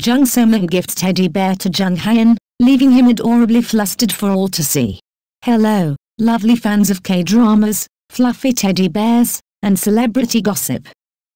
Jung So Min gifts teddy bear to Jung Hae-in, leaving him adorably flustered for all to see. Hello, lovely fans of K-dramas, fluffy teddy bears, and celebrity gossip.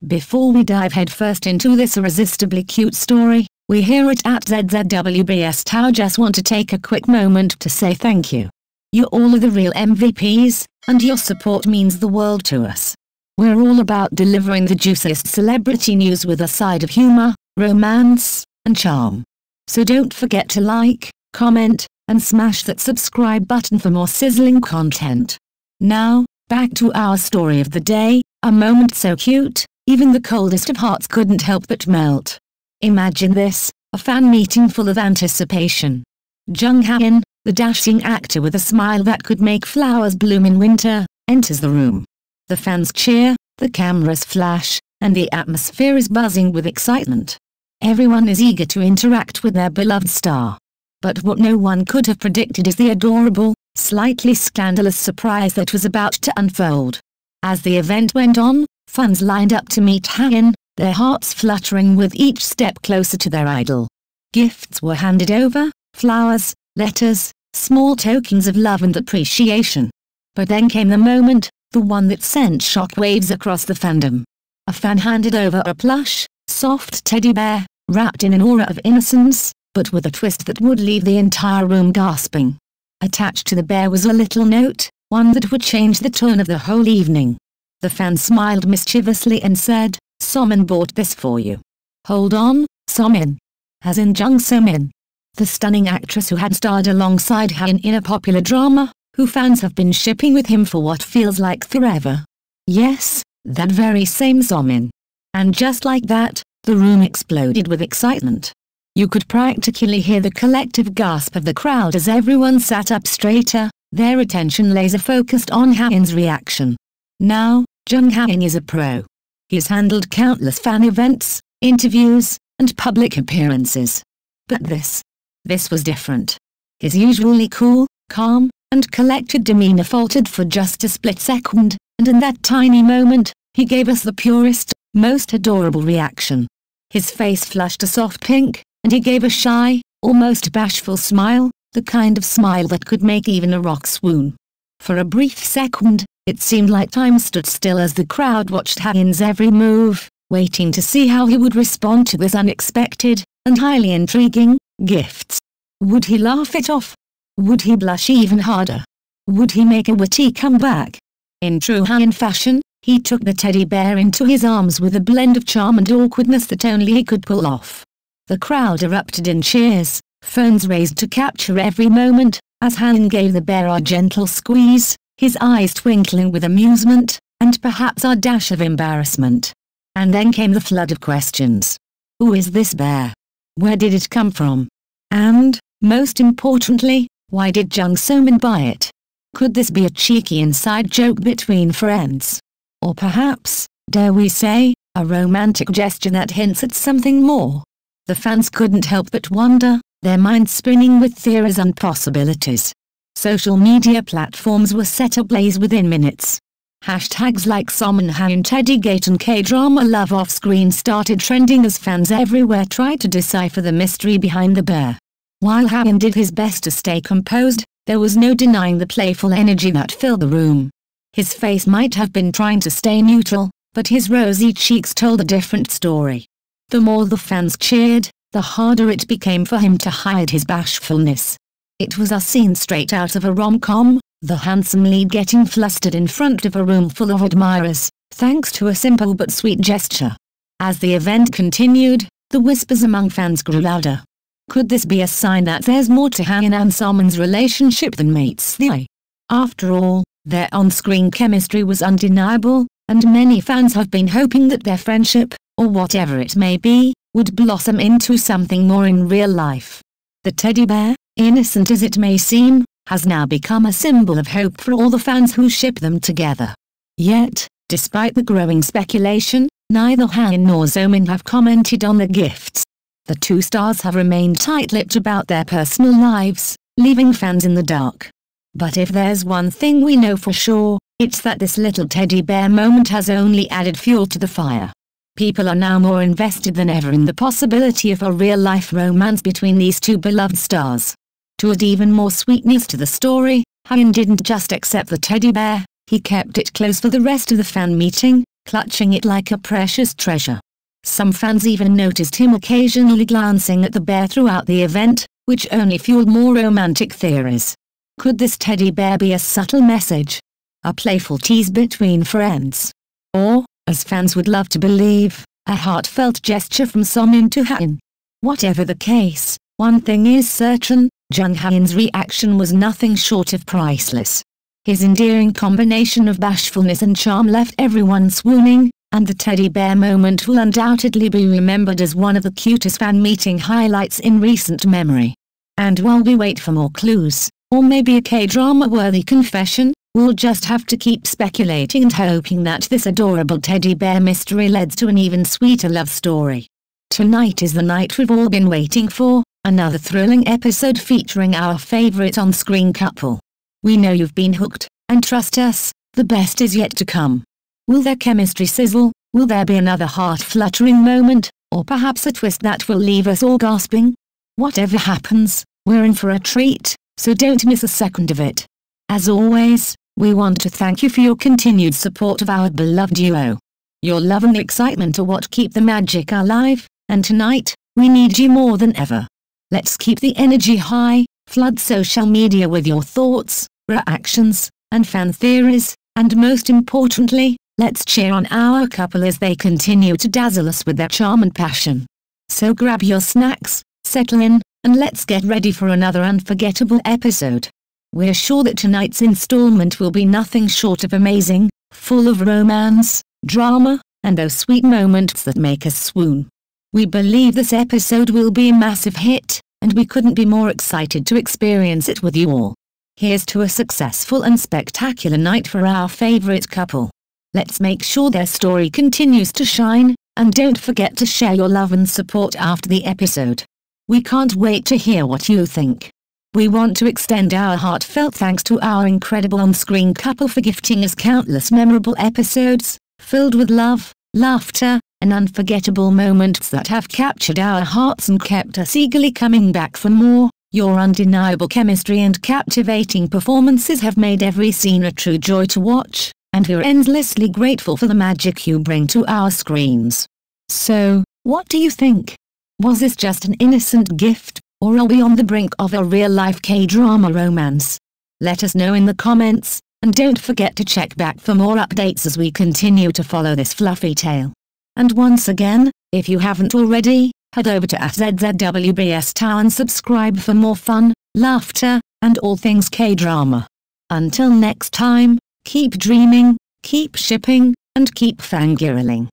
Before we dive headfirst into this irresistibly cute story, we here at ZZW_BSThao just want to take a quick moment to say thank you. You all are the real MVPs, and your support means the world to us. We're all about delivering the juiciest celebrity news with a side of humor, romance, and charm. So don't forget to like, comment, and smash that subscribe button for more sizzling content. Now, back to our story of the day, a moment so cute, even the coldest of hearts couldn't help but melt. Imagine this, a fan meeting full of anticipation. Jung Hae-in, the dashing actor with a smile that could make flowers bloom in winter, enters the room. The fans cheer, the cameras flash, and the atmosphere is buzzing with excitement. Everyone is eager to interact with their beloved star. But what no one could have predicted is the adorable, slightly scandalous surprise that was about to unfold. As the event went on, fans lined up to meet Hae-in, their hearts fluttering with each step closer to their idol. Gifts were handed over, flowers, letters, small tokens of love and appreciation. But then came the moment, the one that sent shockwaves across the fandom. A fan handed over a plush, soft teddy bear, wrapped in an aura of innocence, but with a twist that would leave the entire room gasping. Attached to the bear was a little note, one that would change the tone of the whole evening. The fan smiled mischievously and said, "So Min bought this for you." "Hold on, So Min?" As in Jung So Min, the stunning actress who had starred alongside Hae-in in a popular drama, who fans have been shipping with him for what feels like forever. Yes, that very same So Min. And just like that, the room exploded with excitement. You could practically hear the collective gasp of the crowd as everyone sat up straighter, their attention laser-focused on Hae-in's reaction. Now, Jung Hae-in is a pro. He's handled countless fan events, interviews, and public appearances. But this was different. His usually cool, calm, and collected demeanor faltered for just a split second, and in that tiny moment, he gave us the purest, most adorable reaction. His face flushed a soft pink, and he gave a shy, almost bashful smile, the kind of smile that could make even a rock swoon. For a brief second, it seemed like time stood still as the crowd watched Hae-in's every move, waiting to see how he would respond to this unexpected, and highly intriguing, gifts. Would he laugh it off? Would he blush even harder? Would he make a witty comeback? In true Hae-in fashion, he took the teddy bear into his arms with a blend of charm and awkwardness that only he could pull off. The crowd erupted in cheers, phones raised to capture every moment, as Hae-in gave the bear a gentle squeeze, his eyes twinkling with amusement, and perhaps a dash of embarrassment. And then came the flood of questions. Who is this bear? Where did it come from? And, most importantly, why did Jung So Min buy it? Could this be a cheeky inside joke between friends? Or perhaps, dare we say, a romantic gesture that hints at something more? The fans couldn't help but wonder, their minds spinning with theories and possibilities. Social media platforms were set ablaze within minutes. Hashtags like So Min Hae-in Teddy Gate and K-drama love off-screen started trending as fans everywhere tried to decipher the mystery behind the bear. While Hae-in did his best to stay composed, there was no denying the playful energy that filled the room. His face might have been trying to stay neutral, but his rosy cheeks told a different story. The more the fans cheered, the harder it became for him to hide his bashfulness. It was a scene straight out of a rom-com, the handsome lead getting flustered in front of a room full of admirers, thanks to a simple but sweet gesture. As the event continued, the whispers among fans grew louder. Could this be a sign that there's more to Hae-in and So Min's relationship than meets the eye? After all, their on-screen chemistry was undeniable, and many fans have been hoping that their friendship, or whatever it may be, would blossom into something more in real life. The teddy bear, innocent as it may seem, has now become a symbol of hope for all the fans who ship them together. Yet, despite the growing speculation, neither Hae-in nor So Min have commented on the gifts. The two stars have remained tight-lipped about their personal lives, leaving fans in the dark. But if there's one thing we know for sure, it's that this little teddy bear moment has only added fuel to the fire. People are now more invested than ever in the possibility of a real-life romance between these two beloved stars. To add even more sweetness to the story, Hae-in didn't just accept the teddy bear, he kept it close for the rest of the fan meeting, clutching it like a precious treasure. Some fans even noticed him occasionally glancing at the bear throughout the event, which only fueled more romantic theories. Could this teddy bear be a subtle message? A playful tease between friends? Or, as fans would love to believe, a heartfelt gesture from So Min to Hae-in? Whatever the case, one thing is certain, Jung Hae-in's reaction was nothing short of priceless. His endearing combination of bashfulness and charm left everyone swooning, and the teddy bear moment will undoubtedly be remembered as one of the cutest fan meeting highlights in recent memory. And while we wait for more clues, or maybe a K-drama worthy confession, we'll just have to keep speculating and hoping that this adorable teddy bear mystery leads to an even sweeter love story. Tonight is the night we've all been waiting for, another thrilling episode featuring our favorite on-screen couple. We know you've been hooked, and trust us, the best is yet to come. Will their chemistry sizzle? Will there be another heart-fluttering moment, or perhaps a twist that will leave us all gasping? Whatever happens, we're in for a treat, so don't miss a second of it. As always, we want to thank you for your continued support of our beloved duo. Your love and excitement are what keep the magic alive, and tonight, we need you more than ever. Let's keep the energy high, flood social media with your thoughts, reactions, and fan theories, and most importantly, let's cheer on our couple as they continue to dazzle us with their charm and passion. So grab your snacks, settle in, and let's get ready for another unforgettable episode. We're sure that tonight's installment will be nothing short of amazing, full of romance, drama, and those sweet moments that make us swoon. We believe this episode will be a massive hit, and we couldn't be more excited to experience it with you all. Here's to a successful and spectacular night for our favorite couple. Let's make sure their story continues to shine, and don't forget to share your love and support after the episode. We can't wait to hear what you think. We want to extend our heartfelt thanks to our incredible on-screen couple for gifting us countless memorable episodes, filled with love, laughter, and unforgettable moments that have captured our hearts and kept us eagerly coming back for more. Your undeniable chemistry and captivating performances have made every scene a true joy to watch, and we're endlessly grateful for the magic you bring to our screens. So, what do you think? Was this just an innocent gift? Or are we on the brink of a real-life K-drama romance? Let us know in the comments, and don't forget to check back for more updates as we continue to follow this fluffy tale. And once again, if you haven't already, head over to @ZZW_BSThao and subscribe for more fun, laughter, and all things K-drama. Until next time, keep dreaming, keep shipping, and keep fangirling.